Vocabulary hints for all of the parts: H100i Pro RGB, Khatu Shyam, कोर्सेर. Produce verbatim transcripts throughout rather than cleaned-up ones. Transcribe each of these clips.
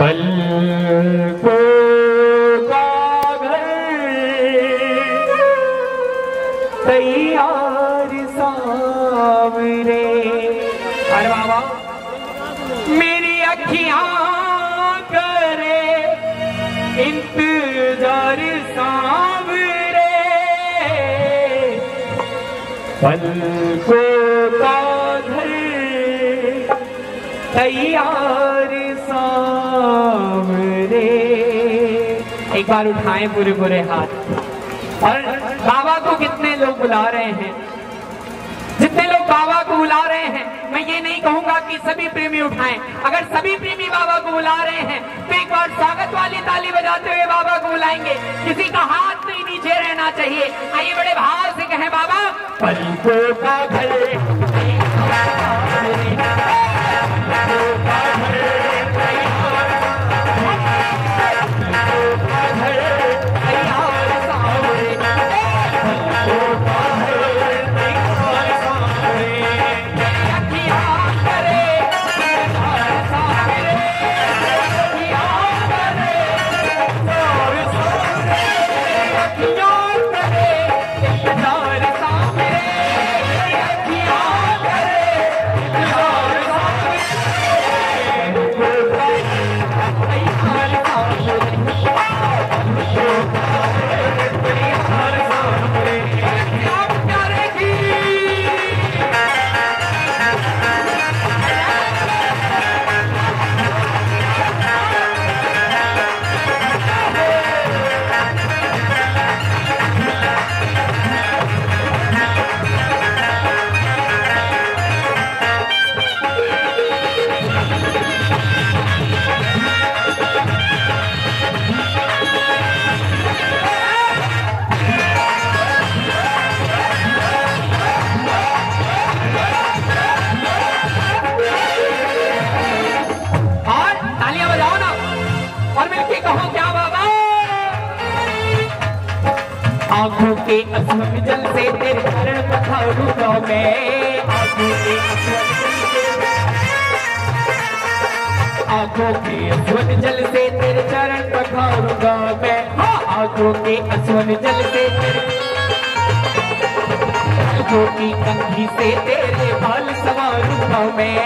तैयार सामने। अरे बाबा मेरी अखियां करे इंतजार सामने, पलकों का घर तैयार सामने। एक बार उठाएं पूरे पूरे हाथ। और बाबा को कितने लोग बुला रहे हैं, जितने लोग बाबा को बुला रहे हैं, मैं ये नहीं कहूंगा कि सभी प्रेमी उठाएं। अगर सभी प्रेमी बाबा को बुला रहे हैं तो एक बार स्वागत वाली ताली बजाते हुए बाबा को बुलाएंगे। किसी का हाथ नहीं नीचे रहना चाहिए। आइए बड़े भाव से कहें बाबा पलकों का घर आँखों के अश्रु जल से तेरे चरण कथा रूपों में, आँखों के आँखों के अश्रु जल से तेरे चरण कथा रूपों में, आँखों के अश्रु जल से तेरे पलकों की कंघी से तेरे बाल सवारूपों में,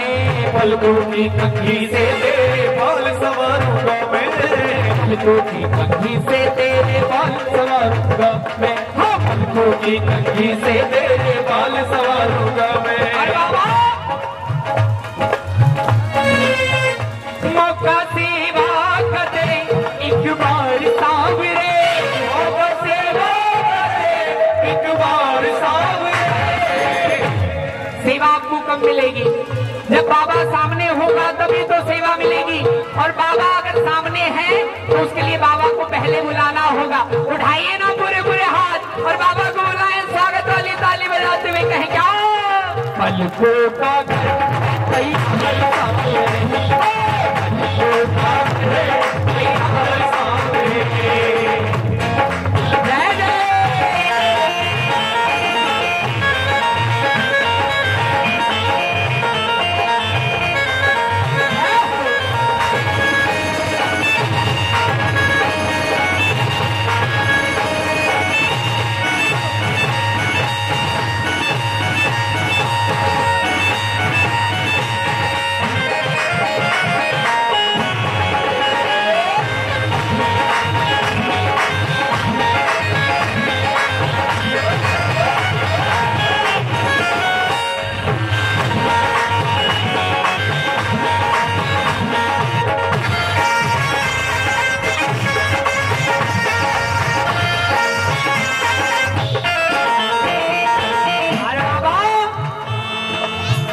पलकों की कंघी से तेरे बाल सवारूपों में, पलकों की कंघी से तेरे बाल सवारूपों में, पलकों की कंघी से तेरे बाल सवारूंगा मैं। मौका सेवा कदे एक बार सावरे, मौका सेवा कदे एक बार सावरे। सेवा आपको कब मिलेगी? जब बाबा सामने होगा तभी तो सेवा मिलेगी। और बाबा अगर सामने है तो उसके लिए बाबा को पहले बुलाना होगा। उठाइए ना पूरे पूरे हाथ और बाबा को बुलाएं। स्वागत वाली ताली बजाते हुए कहें क्या पलकों का घर तैयार।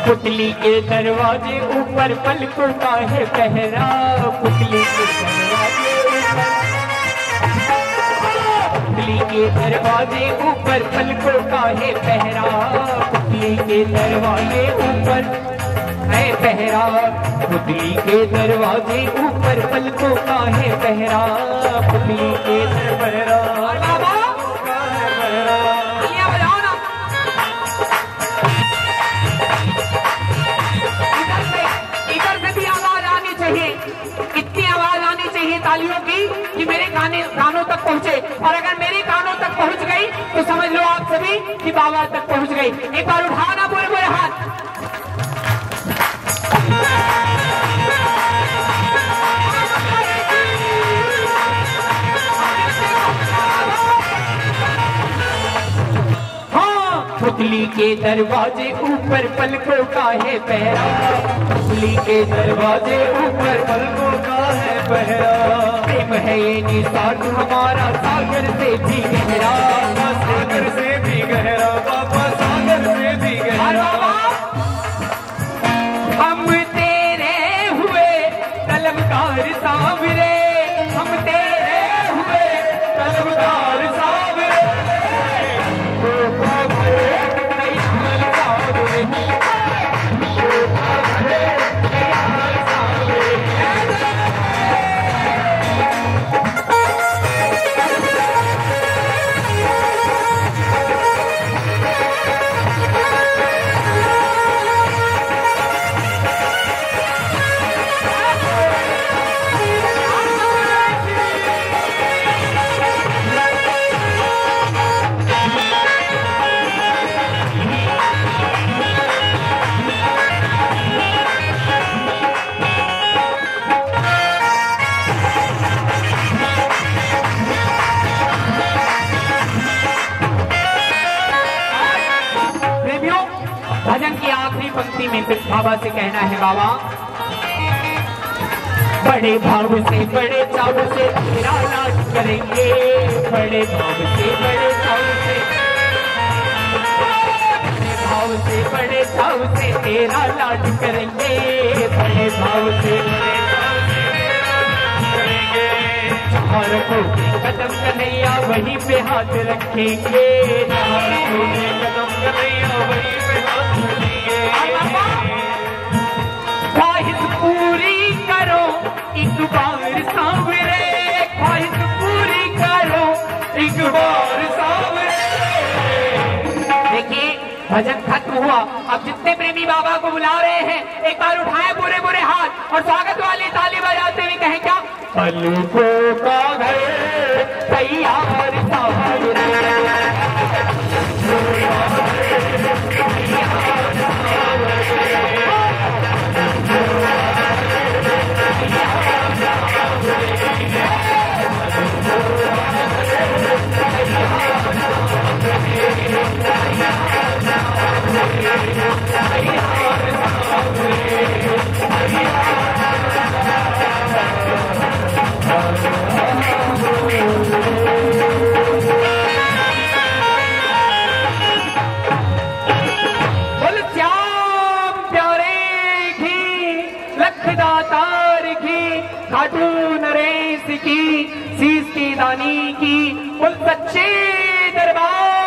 पुतली के दरवाजे ऊपर पलकों का है पहरा, पुतली के दरवाजे पुतली के दरवाजे ऊपर पलकों का है पहरा, पुतली के दरवाजे ऊपर है पहरा, पुतली के दरवाजे ऊपर पलकों का है पहरा, पुतली के दरवाजा। कितनी आवाज तालियों की कि मेरे गाने गानों तक पहुंचे, और अगर मेरे गानों तक पहुंच गई तो समझ लो आप सभी कि बाबा तक पहुंच गई। एक बार उठाना बोले बोले हाथ। खुदली के दरवाजे ऊपर पलकों का है पहरा, खुदली के दरवाजे ऊपर पलकों का है पहरा, प्रेम है ये निशान हमारा सागर से भी गहरा, सागर से भी गहरा बाबा, सागर से भी गहरा। हम तेरे हुए कलमकार साहब रे, हम तेरे हुए कलमकार साहब रे। पंक्ति में फिर बाबा से कहना है, बाबा बड़े भाव से बड़े चाव से तेरा नाच करेंगे, बड़े भाव से बड़े चाव से, बड़े भाव से बड़े चाव से तेरा नाच करेंगे, बड़े भाव से बड़े चाव से करेंगे। चार को कदम कन्हैया वहीं पे हाथ रखेंगे, चार को कदम कन्हैया वहीं पे हाथ रखेंगे। ख्वाहिश पूरी करो एक बार सांवरे, ख्वाहिश पूरी करो एक बार सांवरे। देखिए भजन खत्म हुआ। अब जितने प्रेमी बाबा को बुला रहे हैं एक बार उठाए बुरे बुरे हाथ और स्वागत वाली ताली बजाते हुए कहें क्या, पलकों का घर तैयार सांवरे। खाटू नरेश की, शीश की दानी की, उन सच्चे दरबार